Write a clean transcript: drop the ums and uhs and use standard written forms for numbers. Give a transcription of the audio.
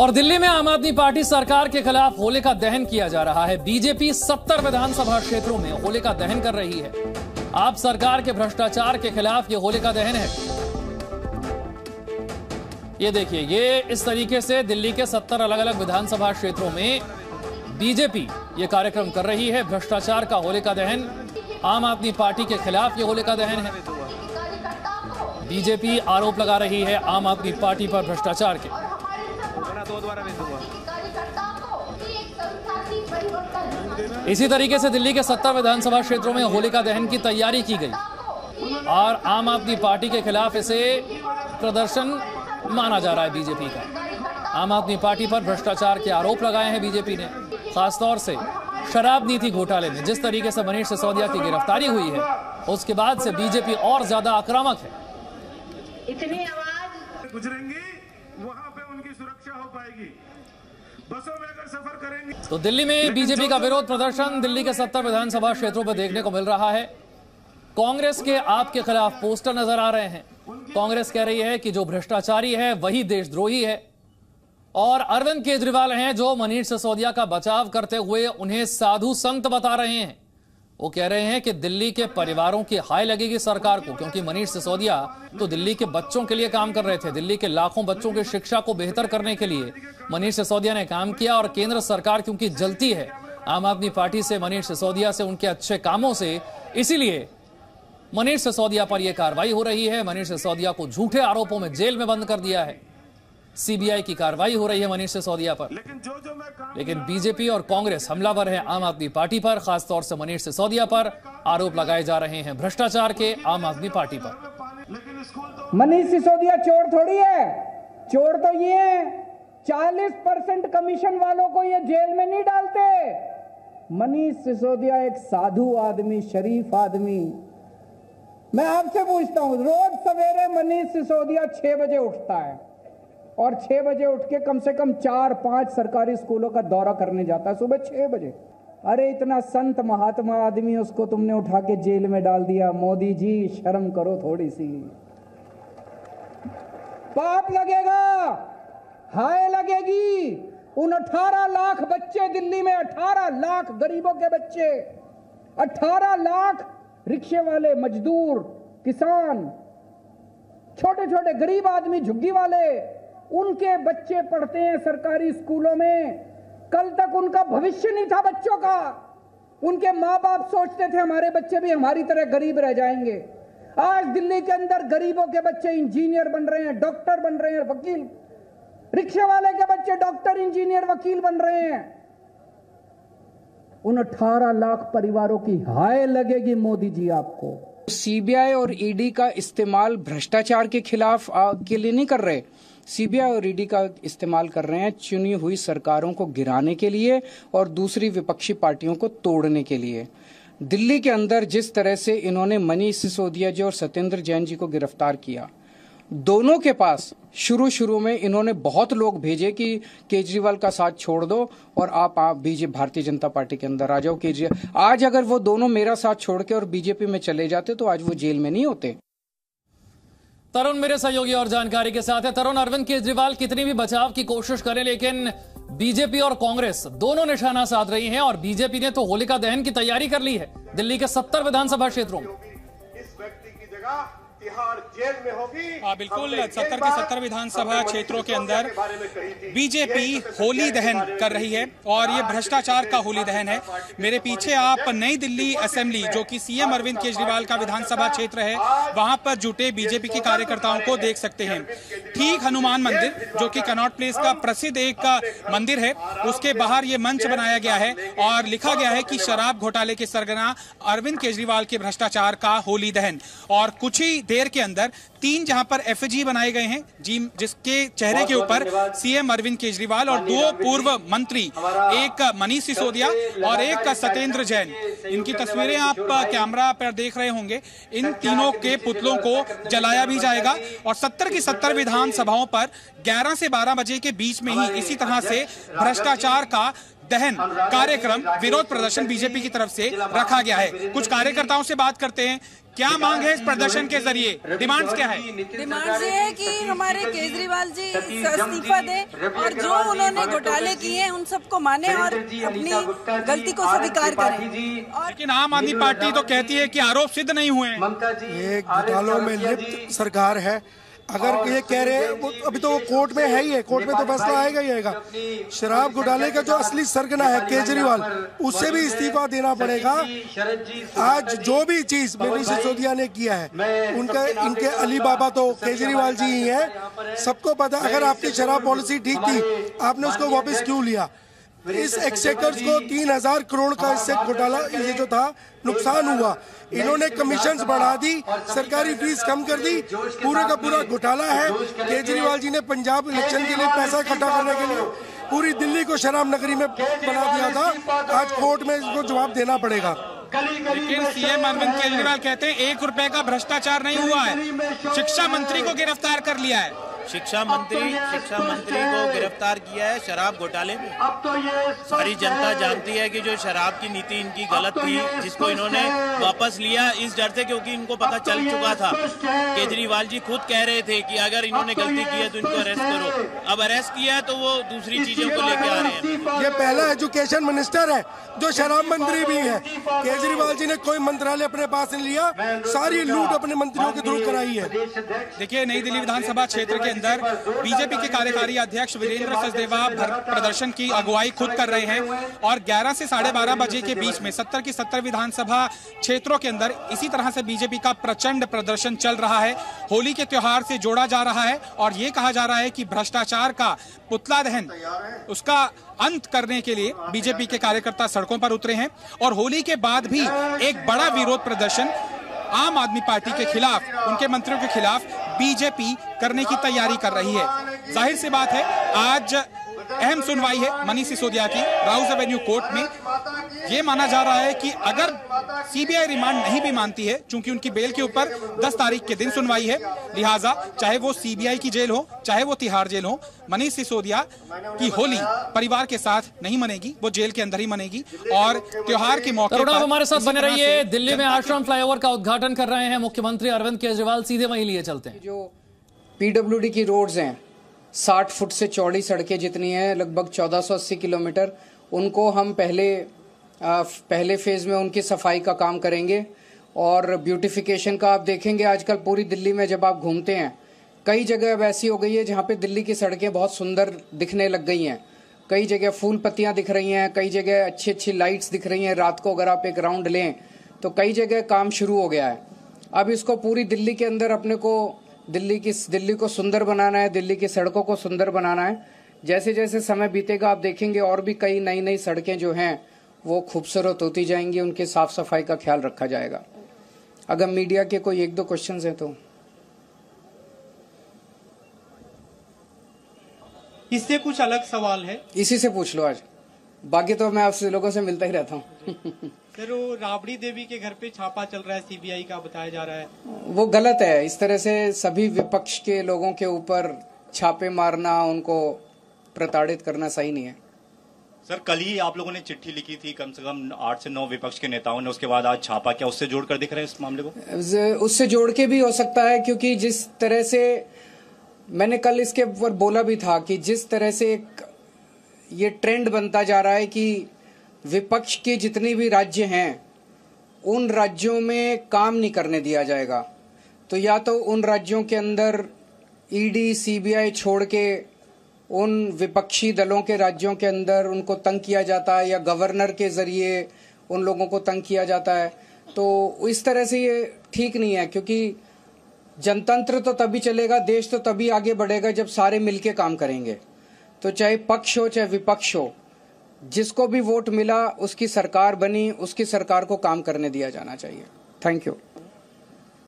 और दिल्ली में आम आदमी पार्टी सरकार के खिलाफ होलिका दहन किया जा रहा है। बीजेपी 70 विधानसभा क्षेत्रों में होलिका दहन कर रही है। आप सरकार के भ्रष्टाचार के खिलाफ ये होलिका दहन है। ये देखिए, ये इस तरीके से दिल्ली के 70 अलग अलग विधानसभा क्षेत्रों में बीजेपी ये कार्यक्रम कर रही है। भ्रष्टाचार का होलिका दहन, आम आदमी पार्टी के खिलाफ ये होलिका दहन है। बीजेपी आरोप लगा रही है आम आदमी पार्टी पर भ्रष्टाचार के। इसी तरीके से दिल्ली के 70 विधानसभा क्षेत्रों में होलिका दहन की तैयारी की गई और आम आदमी पार्टी के खिलाफ इसे प्रदर्शन माना जा रहा है बीजेपी का। आम आदमी पार्टी पर भ्रष्टाचार के आरोप लगाए हैं बीजेपी ने, खासतौर से शराब नीति घोटाले में। जिस तरीके से मनीष सिसोदिया की गिरफ्तारी हुई है, उसके बाद से बीजेपी और ज्यादा आक्रामक है। इतनी आवाज गुजरेंगी वहां पे उनकी सुरक्षा हो पाएगी, बसों में अगर सफर करेंगे। तो दिल्ली में बीजेपी का विरोध प्रदर्शन दिल्ली के 70 विधानसभा क्षेत्रों पर देखने को मिल रहा है। कांग्रेस के आपके खिलाफ पोस्टर नजर आ रहे हैं। कांग्रेस कह रही है कि जो भ्रष्टाचारी है वही देशद्रोही है, और अरविंद केजरीवाल हैं जो मनीष सिसोदिया का बचाव करते हुए उन्हें साधु संत बता रहे हैं। वो कह रहे हैं कि दिल्ली के परिवारों की हाय लगेगी सरकार को, क्योंकि मनीष सिसोदिया तो दिल्ली के बच्चों के लिए काम कर रहे थे। दिल्ली के लाखों बच्चों की शिक्षा को बेहतर करने के लिए मनीष सिसोदिया ने काम किया, और केंद्र सरकार क्योंकि जलती है आम आदमी पार्टी से, मनीष सिसोदिया से, उनके अच्छे कामों से, इसीलिए मनीष सिसोदिया पर यह कार्रवाई हो रही है। मनीष सिसोदिया को झूठे आरोपों में जेल में बंद कर दिया है, सीबीआई की कार्रवाई हो रही है मनीष सिसोदिया पर। लेकिन बीजेपी और कांग्रेस हमलावर है आम आदमी पार्टी पर, खासतौर से मनीष सिसोदिया पर। आरोप लगाए जा रहे हैं भ्रष्टाचार के आम आदमी पार्टी पर। मनीष सिसोदिया चोर थोड़ी है, चोर तो ये है। 40% कमीशन वालों को ये जेल में नहीं डालते। मनीष सिसोदिया एक साधु आदमी, शरीफ आदमी। मैं आपसे पूछता हूँ, रोज सवेरे मनीष सिसोदिया 6 बजे उठता है और 6 बजे उठ के कम से कम 4-5 सरकारी स्कूलों का दौरा करने जाता है सुबह 6 बजे। अरे इतना संत महात्मा आदमी, उसको तुमने उठा के जेल में डाल दिया। मोदी जी शर्म करो थोड़ी सी, पाप लगेगा, हाय लगेगी। उन 18 लाख बच्चे दिल्ली में, 18 लाख गरीबों के बच्चे, 18 लाख रिक्शे वाले, मजदूर, किसान, छोटे छोटे गरीब आदमी, झुग्गी वाले, उनके बच्चे पढ़ते हैं सरकारी स्कूलों में। कल तक उनका भविष्य नहीं था बच्चों का। उनके माँ बाप सोचते थे हमारे बच्चे भी हमारी तरह गरीब रह जाएंगे। आज दिल्ली के अंदर गरीबों के बच्चे इंजीनियर बन रहे हैं, डॉक्टर बन रहे हैं, वकील। रिक्शे वाले के बच्चे डॉक्टर, इंजीनियर, वकील बन रहे हैं। उन 18 लाख परिवारों की हाय लगेगी मोदी जी आपको। सीबीआई और ईडी का इस्तेमाल भ्रष्टाचार के खिलाफ के लिए नहीं कर रहे, सीबीआई और ईडी का इस्तेमाल कर रहे हैं चुनी हुई सरकारों को गिराने के लिए और दूसरी विपक्षी पार्टियों को तोड़ने के लिए। दिल्ली के अंदर जिस तरह से इन्होंने मनीष सिसोदिया जी और सत्येंद्र जैन जी को गिरफ्तार किया, दोनों के पास शुरू में इन्होंने बहुत लोग भेजे कि केजरीवाल का साथ छोड़ दो और आप बीजेपी भारतीय जनता पार्टी के अंदर आ जाओ केजरीवाल। आज अगर वो दोनों मेरा साथ छोड़ के और बीजेपी में चले जाते तो आज वो जेल में नहीं होते। तरुण मेरे सहयोगी और जानकारी के साथ है। तरुण, अरविंद केजरीवाल कितनी भी बचाव की कोशिश करें, लेकिन बीजेपी और कांग्रेस दोनों निशाना साध रही हैं, और बीजेपी ने तो होलिका दहन की तैयारी कर ली है दिल्ली के 70 विधानसभा क्षेत्रों में। इस व्यक्ति की जगह तिहाड़ जेल में होगी। हाँ बिल्कुल, 70 के 70 विधानसभा क्षेत्रों के अंदर बीजेपी होली दहन कर रही है, और ये भ्रष्टाचार का होली दहन है। मेरे पीछे आप नई दिल्ली असेंबली, जो कि सीएम अरविंद केजरीवाल का विधानसभा क्षेत्र है, वहां पर जुटे बीजेपी के कार्यकर्ताओं को देख सकते हैं। ठीक हनुमान मंदिर, जो कि कनॉट प्लेस का प्रसिद्ध एक मंदिर है, उसके बाहर ये मंच बनाया गया है और लिखा गया है कि शराब घोटाले के सरगना अरविंद केजरीवाल के भ्रष्टाचार का होली दहन। और कुछ ही देर के अंदर 3 जहां पर एफजी बनाए गए हैं, जिसके चेहरे के ऊपर सीएम अरविंद केजरीवाल और 2 पूर्व मंत्री, एक मनीष सिसोदिया और एक सत्येंद्र जैन, इनकी तस्वीरें आप कैमरा पर देख रहे होंगे। इन तीनों के पुतलों को जलाया भी जाएगा, और 70 की 70 विधानसभाओं पर 11 से 12 बजे के बीच में ही इसी तरह से भ्रष्टाचार का दहन कार्यक्रम, विरोध प्रदर्शन बीजेपी की तरफ से रखा गया है। कुछ कार्यकर्ताओं से बात करते हैं क्या मांग है इस प्रदर्शन के जरिए? डिमांड्स क्या है? डिमांड्स ये है कि हमारे केजरीवाल जी इस्तीफा दें और जो उन्होंने घोटाले किए हैं उन सबको माने और अपनी गलती को स्वीकार करें। लेकिन आम आदमी पार्टी तो कहती है कि आरोप सिद्ध नहीं हुए, ये घोटालों में लिप्त सरकार है। अगर ये कह रहे हैं, अभी तो वो कोर्ट में है ही है, कोर्ट में तो फैसला आएगा ही आएगा। शराब घोटाले का जो असली सरगना है केजरीवाल, उससे भी इस्तीफा देना पड़ेगा। आज जो भी चीज मनीष सिसोदिया ने किया है, उनका इनके अली बाबा तो केजरीवाल जी ही है, सबको पता। अगर आपकी शराब पॉलिसी ठीक थी, आपने उसको वापस क्यों लिया? इस एक्सचेकर्स को 3000 करोड़ का इससे घोटाला, ये जो था नुकसान हुआ, इन्होंने कमीशंस बढ़ा दी, सरकारी फीस कम कर दी, पूरे का पूरा घोटाला है। केजरीवाल जी ने पंजाब इलेक्शन के लिए पैसा इकट्ठा करने के लिए पूरी दिल्ली को शराब नगरी में बना दिया था। आज कोर्ट में इसको जवाब देना पड़ेगा। लेकिन सीएम अरविंद केजरीवाल कहते हैं 1 रुपए का भ्रष्टाचार नहीं हुआ है। शिक्षा मंत्री को गिरफ्तार कर लिया है, शिक्षा मंत्री को गिरफ्तार किया है शराब घोटाले में। सारी जनता जानती है कि जो शराब की नीति इनकी गलत थी, जिसको इन्होंने वापस लिया इस डर से, क्योंकि इनको पता चल चुका था। केजरीवाल जी खुद कह रहे थे कि अगर इन्होंने गलती की है तो इनको अरेस्ट करो। अब अरेस्ट किया है तो वो दूसरी चीजों को लेके आ रहे हैं। ये पहला एजुकेशन मिनिस्टर है जो शराब मंत्री भी है। केजरीवाल जी ने कोई मंत्रालय अपने पास नहीं लिया, सारी लूट अपने मंत्रियों के थ्रू कराई है। देखिए, नई दिल्ली विधानसभा क्षेत्र के अंदर बीजेपी के कार्यकारी अध्यक्ष वीरेंद्र सचदेवा प्रदर्शन की अगुवाई खुद कर रहे हैं और 11 से 12:30 बजे के बीच में 70 की 70 विधानसभा क्षेत्रों के अंदर इसी तरह से बीजेपी का प्रचंड प्रदर्शन चल रहा है। होली के त्योहार से जोड़ा जा रहा है और ये कहा जा रहा है कि भ्रष्टाचार का पुतला दहन, उसका अंत करने के लिए बीजेपी के कार्यकर्ता सड़कों पर उतरे हैं और होली के बाद भी एक बड़ा विरोध प्रदर्शन आम आदमी पार्टी के खिलाफ, उनके मंत्रियों के खिलाफ बीजेपी करने की तैयारी कर रही है। जाहिर सी बात है, आज अहम सुनवाई है मनीष सिसोदिया की राउज एवेन्यू कोर्ट में। ये माना जा रहा है कि अगर सीबीआई रिमांड नहीं भी मानती है, चूंकि उनकी बेल के ऊपर 10 तारीख के दिन सुनवाई है, लिहाजा चाहे वो सीबीआई की जेल हो, चाहे वो तिहाड़ जेल हो, मनीष सिसोदिया की होली परिवार के साथ नहीं मनेगी, वो जेल के अंदर ही मनेगी। और त्योहार के मौके पर हमारे साथ बने रहिए। दिल्ली में आश्रम फ्लाईओवर का उद्घाटन कर रहे हैं मुख्यमंत्री अरविंद केजरीवाल, सीधे वहीं लिए चलते हैं। जो पीडब्ल्यूडी की रोड्स हैं, 60 फुट से चौड़ी सड़कें जितनी हैं, लगभग 1480 किलोमीटर, उनको हम पहले फेज में उनकी सफाई का काम करेंगे और ब्यूटिफिकेशन का। आप देखेंगे आजकल पूरी दिल्ली में जब आप घूमते हैं, कई जगह अब ऐसी हो गई है जहाँ पे दिल्ली की सड़कें बहुत सुंदर दिखने लग गई हैं। कई जगह फूल पत्तियाँ दिख रही हैं, कई जगह अच्छी अच्छी लाइट्स दिख रही हैं। रात को अगर आप एक राउंड लें तो कई जगह काम शुरू हो गया है। अब इसको पूरी दिल्ली के अंदर अपने को दिल्ली को सुंदर बनाना है, दिल्ली की सड़कों को सुंदर बनाना है। जैसे जैसे समय बीतेगा आप देखेंगे और भी कई नई नई सड़कें जो हैं वो खूबसूरत होती जाएंगी, उनके साफ सफाई का ख्याल रखा जाएगा। अगर मीडिया के कोई 1-2 क्वेश्चंस हैं तो इससे कुछ अलग सवाल है, इसी से पूछ लो आज, बाकी तो मैं आपसे लोगों से मिलता ही रहता हूँ। सर, वो राबड़ी देवी के घर पे छापा चल रहा है, सीबीआई का बताया जा रहा है, वो गलत है। इस तरह से सभी विपक्ष के लोगों के ऊपर छापे मारना, उनको प्रताड़ित करना सही नहीं है। सर, कल ही आप लोगों ने चिट्ठी लिखी थी कम से कम 8 से 9 विपक्ष के नेताओं ने, उसके बाद आज छापा क्या, उससे जोड़कर दिख रहे हैं इस मामले को? उससे जोड़ के भी हो सकता है, क्योंकि जिस तरह से मैंने कल इसके ऊपर बोला भी था कि जिस तरह से ये ट्रेंड बनता जा रहा है कि विपक्ष के जितने भी राज्य हैं उन राज्यों में काम नहीं करने दिया जाएगा, तो या तो उन राज्यों के अंदर ईडी सीबीआई छोड़ के उन विपक्षी दलों के राज्यों के अंदर उनको तंग किया जाता है या गवर्नर के जरिए उन लोगों को तंग किया जाता है। तो इस तरह से ये ठीक नहीं है, क्योंकि जनतंत्र तो तभी चलेगा, देश तो तभी आगे बढ़ेगा जब सारे मिलके काम करेंगे। तो चाहे पक्ष हो चाहे विपक्ष हो, जिसको भी वोट मिला उसकी सरकार बनी, उसकी सरकार को काम करने दिया जाना चाहिए। Thank you.